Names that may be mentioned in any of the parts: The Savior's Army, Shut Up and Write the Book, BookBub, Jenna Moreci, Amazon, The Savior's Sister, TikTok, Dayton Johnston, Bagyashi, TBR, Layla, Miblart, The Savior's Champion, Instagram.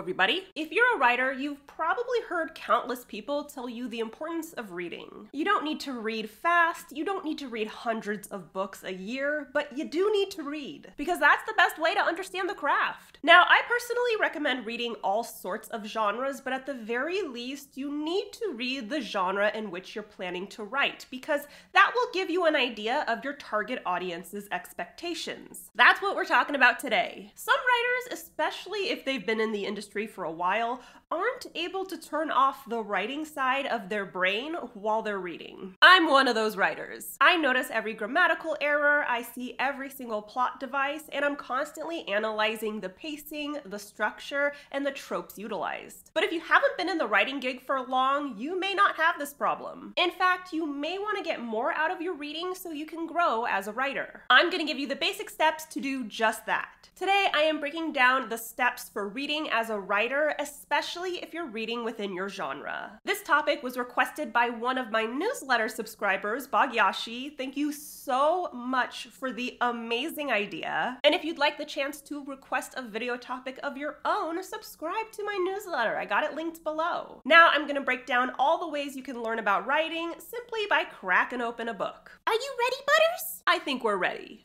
everybody. If you're a writer, you've probably heard countless people tell you the importance of reading. You don't need to read fast, you don't need to read hundreds of books a year, but you do need to read, because that's the best way to understand the craft. Now, I personally recommend reading all sorts of genres, but at the very least, you need to read the genre in which you're planning to write, because that will give you an idea of your target audience's expectations. That's what we're talking about today. Some writers, especially if they've been in the industry for a while, aren't able to turn off the writing side of their brain while they're reading. I'm one of those writers. I notice every grammatical error, I see every single plot device, and I'm constantly analyzing the pacing, the structure, and the tropes utilized. But if you haven't been in the writing gig for long, you may not have this problem. In fact, you may want to get more out of your reading so you can grow as a writer. I'm going to give you the basic steps to do just that. Today, I am breaking down the steps for reading as a writer, especially if you're reading within your genre. This topic was requested by one of my newsletter subscribers, Bagyashi. Thank you so much for the amazing idea. And if you'd like the chance to request a video topic of your own, subscribe to my newsletter. I got it linked below. Now I'm going to break down all the ways you can learn about writing simply by cracking open a book. Are you ready, Butters? I think we're ready.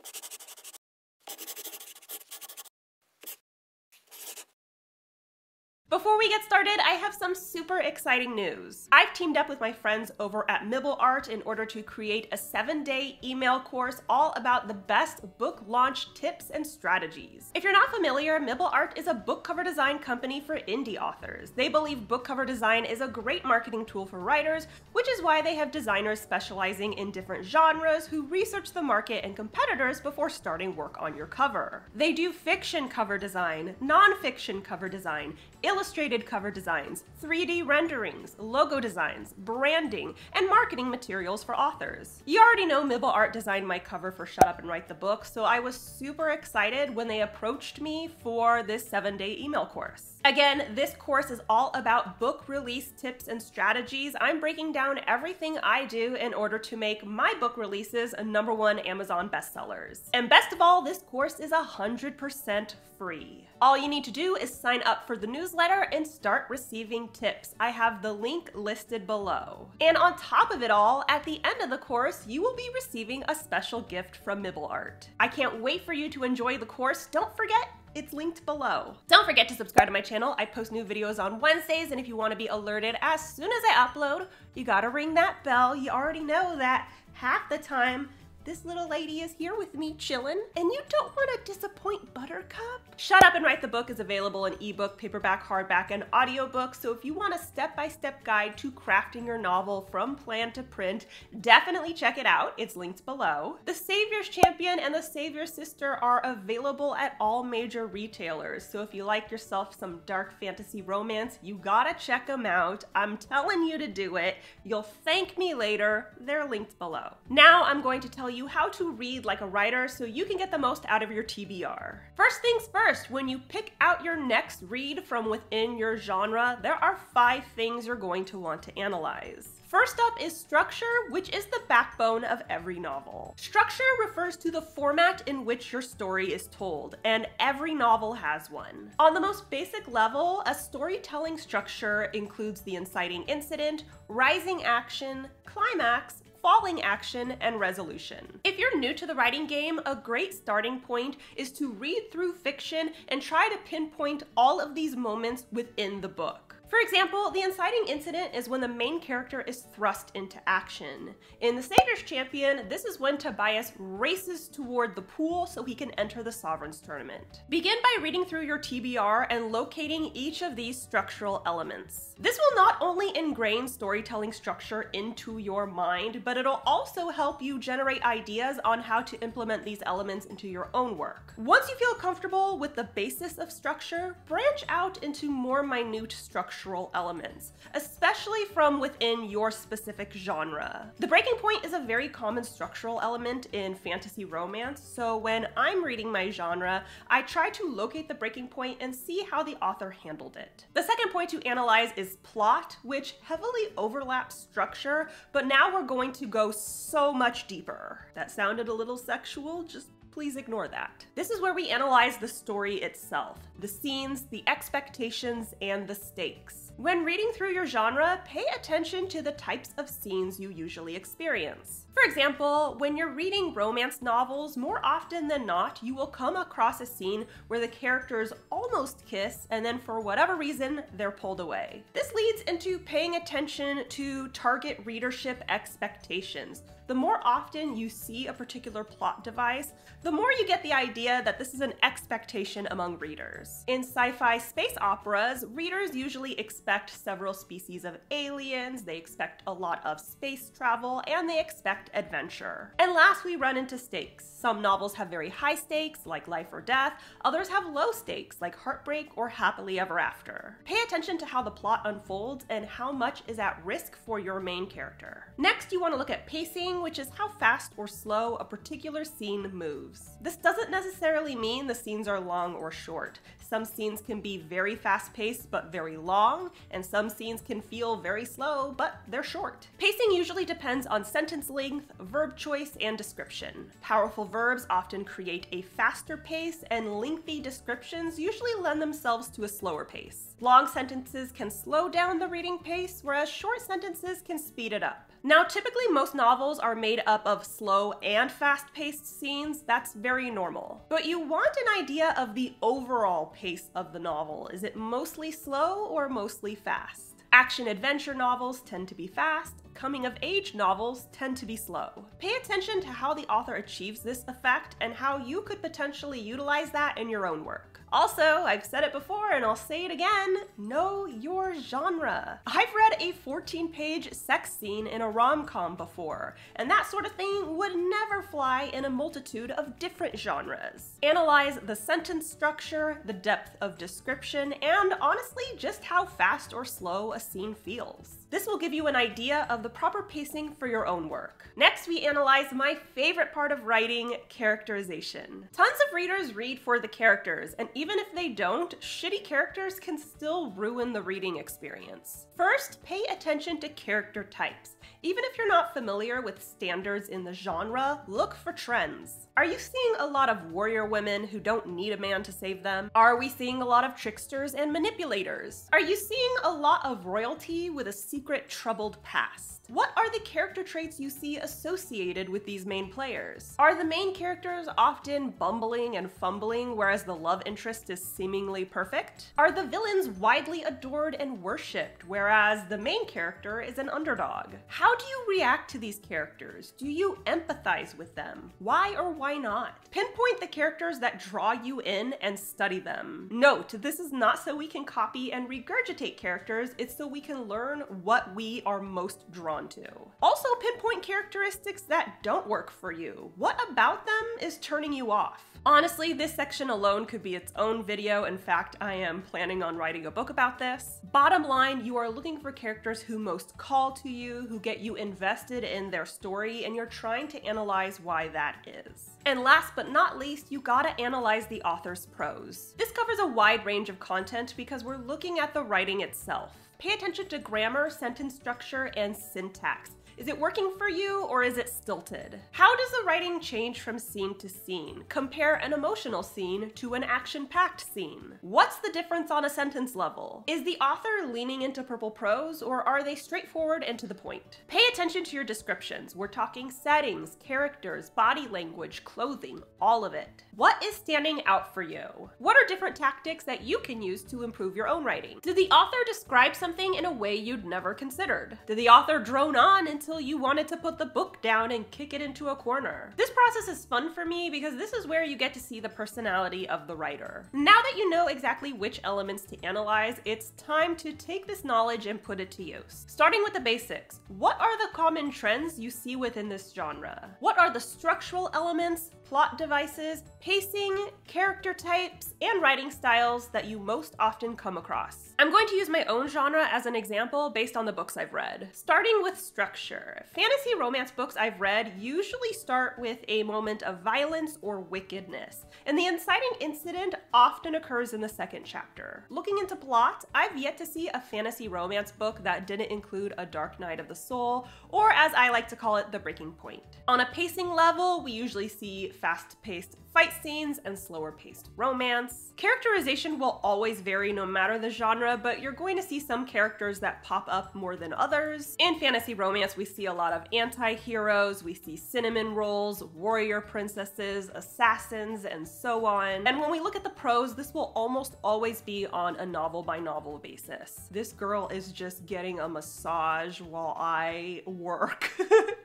Before we get started, I have some super exciting news. I've teamed up with my friends over at Miblart in order to create a 7-day email course all about the best book launch tips and strategies. If you're not familiar, Miblart is a book cover design company for indie authors. They believe book cover design is a great marketing tool for writers, which is why they have designers specializing in different genres who research the market and competitors before starting work on your cover. They do fiction cover design, non-fiction cover design, illustrated cover designs, 3D renderings, logo designs, branding, and marketing materials for authors. You already know Miblart designed my cover for Shut Up and Write the Book, so I was super excited when they approached me for this 7-day email course. Again, this course is all about book release tips and strategies. I'm breaking down everything I do in order to make my book releases #1 Amazon bestsellers. And best of all, this course is 100% free. All you need to do is sign up for the newsletter and start receiving tips. I have the link listed below. And on top of it all, at the end of the course, you will be receiving a special gift from Miblart. I can't wait for you to enjoy the course. Don't forget, it's linked below. Don't forget to subscribe to my channel. I post new videos on Wednesdays, and if you want to be alerted as soon as I upload, you gotta ring that bell. You already know that half the time this little lady is here with me chilling, and you don't want to disappoint Buttercup. Shut Up and Write the Book is available in ebook, paperback, hardback, and audiobook, so if you want a step-by-step guide to crafting your novel from plan to print, definitely check it out. It's linked below. The Savior's Champion and The Savior's Sister are available at all major retailers, so if you like yourself some dark fantasy romance, you gotta check them out. I'm telling you to do it. You'll thank me later. They're linked below. Now I'm going to tell you how to read like a writer so you can get the most out of your TBR. First things first, when you pick out your next read from within your genre, there are 5 things you're going to want to analyze. First up is structure, which is the backbone of every novel. Structure refers to the format in which your story is told, and every novel has one. On the most basic level, a storytelling structure includes the inciting incident, rising action, climax, falling action, and resolution. If you're new to the writing game, a great starting point is to read through fiction and try to pinpoint all of these moments within the book. For example, the inciting incident is when the main character is thrust into action. In The Savior's Champion, this is when Tobias races toward the pool so he can enter the Sovereign's Tournament. Begin by reading through your TBR and locating each of these structural elements. This will not only ingrain storytelling structure into your mind, but it'll also help you generate ideas on how to implement these elements into your own work. Once you feel comfortable with the basis of structure, branch out into more minute structure elements, especially from within your specific genre. The breaking point is a very common structural element in fantasy romance, so when I'm reading my genre, I try to locate the breaking point and see how the author handled it. The second point to analyze is plot, which heavily overlaps structure, but now we're going to go so much deeper. That sounded a little sexual, just please ignore that. This is where we analyze the story itself, the scenes, the expectations, and the stakes. When reading through your genre, pay attention to the types of scenes you usually experience. For example, when you're reading romance novels, more often than not, you will come across a scene where the characters almost kiss and then for whatever reason, they're pulled away. This leads into paying attention to target readership expectations. The more often you see a particular plot device, the more you get the idea that this is an expectation among readers. In sci-fi space operas, readers usually expect several species of aliens, they expect a lot of space travel, and they expect adventure. And last, we run into stakes. Some novels have very high stakes, like life or death. Others have low stakes, like heartbreak or happily ever after. Pay attention to how the plot unfolds and how much is at risk for your main character. Next, you want to look at pacing, which is how fast or slow a particular scene moves. This doesn't necessarily mean the scenes are long or short. Some scenes can be very fast-paced but very long, and some scenes can feel very slow but they're short. Pacing usually depends on sentence length, verb choice, and description. Powerful verbs often create a faster pace, and lengthy descriptions usually lend themselves to a slower pace. Long sentences can slow down the reading pace, whereas short sentences can speed it up. Now, typically most novels are made up of slow and fast-paced scenes. That's very normal. But you want an idea of the overall pace of the novel. Is it mostly slow or mostly fast? Action-adventure novels tend to be fast, coming-of-age novels tend to be slow. Pay attention to how the author achieves this effect and how you could potentially utilize that in your own work. Also, I've said it before and I'll say it again, know your genre. I've read a 14-page sex scene in a rom-com before, and that sort of thing would never fly in a multitude of different genres. Analyze the sentence structure, the depth of description, and honestly, just how fast or slow a scene feels. This will give you an idea of the proper pacing for your own work. Next, we analyze my favorite part of writing, characterization. Tons of readers read for the characters, and even if they don't, shitty characters can still ruin the reading experience. First, pay attention to character types. Even if you're not familiar with standards in the genre, look for trends. Are you seeing a lot of warrior women who don't need a man to save them? Are we seeing a lot of tricksters and manipulators? Are you seeing a lot of royalty with a secret troubled past? What are the character traits you see associated with these main players? Are the main characters often bumbling and fumbling, whereas the love interest is seemingly perfect? Are the villains widely adored and worshipped, whereas the main character is an underdog? How do you react to these characters? Do you empathize with them? Why or why not? Pinpoint the characters that draw you in and study them. Note, this is not so we can copy and regurgitate characters, it's so we can learn what we are most drawn to. Also, pinpoint characteristics that don't work for you. What about them is turning you off? Honestly, this section alone could be its own video. In fact, I am planning on writing a book about this. Bottom line, you are looking for characters who most call to you, who get you invested in their story, and you're trying to analyze why that is. And last but not least, you gotta analyze the author's prose. This covers a wide range of content because we're looking at the writing itself. Pay attention to grammar, sentence structure, and syntax. Is it working for you or is it stilted? How does the writing change from scene to scene? Compare an emotional scene to an action-packed scene. What's the difference on a sentence level? Is the author leaning into purple prose or are they straightforward and to the point? Pay attention to your descriptions. We're talking settings, characters, body language, clothing, all of it. What is standing out for you? What are different tactics that you can use to improve your own writing? Did the author describe something in a way you'd never considered? Did the author drone on until you wanted to put the book down and kick it into a corner? This process is fun for me because this is where you get to see the personality of the writer. Now that you know exactly which elements to analyze, it's time to take this knowledge and put it to use. Starting with the basics, what are the common trends you see within this genre? What are the structural elements, plot devices, pacing, character types, and writing styles that you most often come across? I'm going to use my own genre as an example based on the books I've read. Starting with structure. Fantasy romance books I've read usually start with a moment of violence or wickedness, and the inciting incident often occurs in the second chapter. Looking into plot, I've yet to see a fantasy romance book that didn't include a dark night of the soul, or as I like to call it, the breaking point. On a pacing level, we usually see fast-paced fight scenes, and slower-paced romance. Characterization will always vary no matter the genre, but you're going to see some characters that pop up more than others. In fantasy romance, we see a lot of anti-heroes, we see cinnamon rolls, warrior princesses, assassins, and so on. And when we look at the prose, this will almost always be on a novel-by-novel basis. This girl is just getting a massage while I work.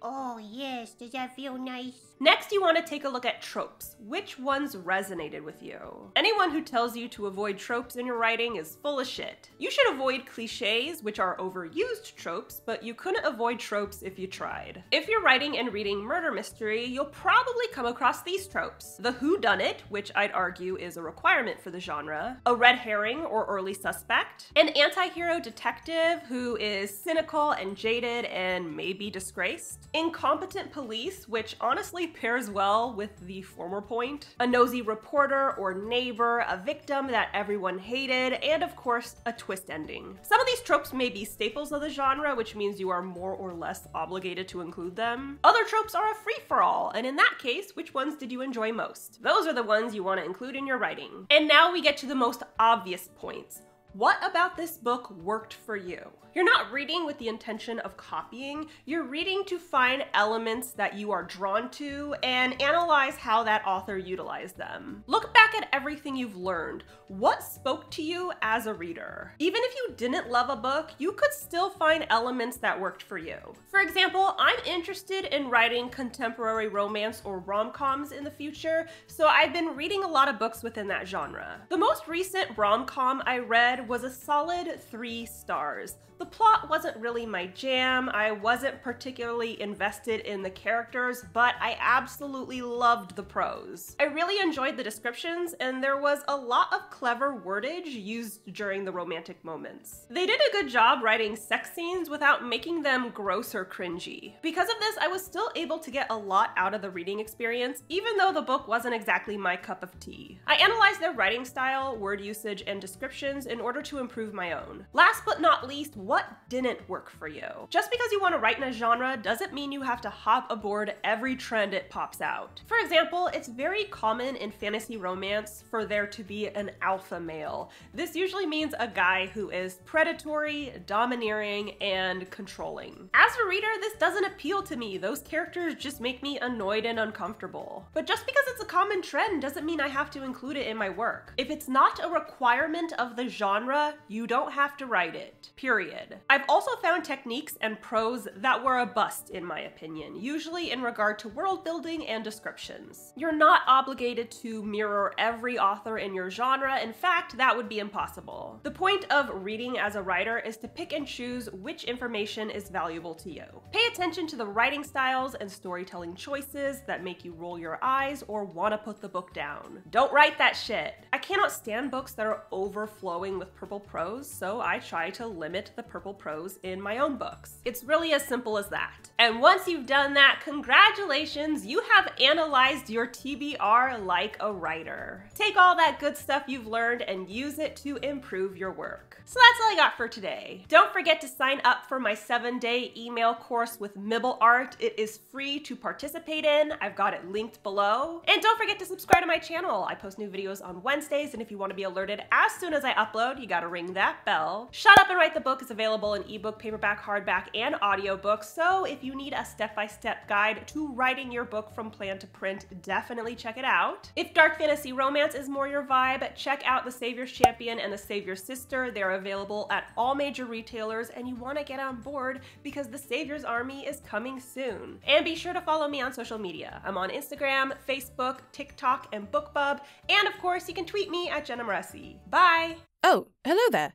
Oh yes, does that feel nice? Next, you want to take a look at tropes. Which ones resonated with you? Anyone who tells you to avoid tropes in your writing is full of shit. You should avoid cliches, which are overused tropes, but you couldn't avoid tropes if you tried. If you're writing and reading murder mystery, you'll probably come across these tropes. The whodunit, which I'd argue is a requirement for the genre, a red herring or early suspect, an anti-hero detective who is cynical and jaded and maybe disgraced, incompetent police, which honestly pairs well with the former point, a nosy reporter or neighbor, a victim that everyone hated, and of course, a twist ending. Some of these tropes may be staples of the genre, which means you are more or less obligated to include them. Other tropes are a free-for-all, and in that case, which ones did you enjoy most? Those are the ones you want to include in your writing. And now we get to the most obvious points. What about this book worked for you? You're not reading with the intention of copying. You're reading to find elements that you are drawn to and analyze how that author utilized them. Look back at everything you've learned. What spoke to you as a reader? Even if you didn't love a book, you could still find elements that worked for you. For example, I'm interested in writing contemporary romance or rom-coms in the future, so I've been reading a lot of books within that genre. The most recent rom-com I read was a solid 3 stars. The plot wasn't really my jam, I wasn't particularly invested in the characters, but I absolutely loved the prose. I really enjoyed the descriptions, and there was a lot of clever wordage used during the romantic moments. They did a good job writing sex scenes without making them gross or cringy. Because of this, I was still able to get a lot out of the reading experience, even though the book wasn't exactly my cup of tea. I analyzed their writing style, word usage, and descriptions in order to improve my own. Last but not least, what didn't work for you? Just because you want to write in a genre doesn't mean you have to hop aboard every trend it pops out. For example, it's very common in fantasy romance for there to be an alpha male. This usually means a guy who is predatory, domineering, and controlling. As a reader, this doesn't appeal to me. Those characters just make me annoyed and uncomfortable. But just because it's a common trend doesn't mean I have to include it in my work. If it's not a requirement of the genre, you don't have to write it, period. I've also found techniques and prose that were a bust, in my opinion, usually in regard to world building and descriptions. You're not obligated to mirror every author in your genre. In fact, that would be impossible. The point of reading as a writer is to pick and choose which information is valuable to you. Pay attention to the writing styles and storytelling choices that make you roll your eyes or want to put the book down. Don't write that shit. I cannot stand books that are overflowing with purple prose, so I try to limit the purple prose in my own books. It's really as simple as that. And once you've done that, congratulations, you have analyzed your TBR like a writer. Take all that good stuff you've learned and use it to improve your work. So that's all I got for today. Don't forget to sign up for my 7-day email course with Miblart. It is free to participate in. I've got it linked below. And don't forget to subscribe to my channel. I post new videos on Wednesdays, and if you want to be alerted as soon as I upload, you gotta ring that bell. Shut Up and Write the Book is available in ebook, paperback, hardback, and audiobook, so if you need a step-by-step guide to writing your book from plan to print, definitely check it out. If dark fantasy romance is more your vibe, check out The Savior's Champion and The Savior's Sister. They're available at all major retailers, and you want to get on board because The Savior's Army is coming soon. And be sure to follow me on social media. I'm on Instagram, Facebook, TikTok, and BookBub, and of course, you can tweet me at Jenna Moreci. Bye! Oh, hello there!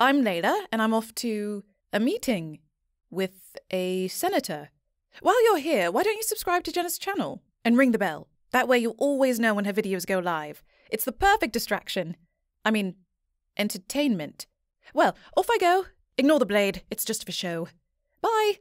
I'm Layla, and I'm off to a meeting with a senator. While you're here, why don't you subscribe to Jenna's channel and ring the bell? That way you'll always know when her videos go live. It's the perfect distraction. I mean, entertainment. Well, off I go. Ignore the blade. It's just for show. Bye!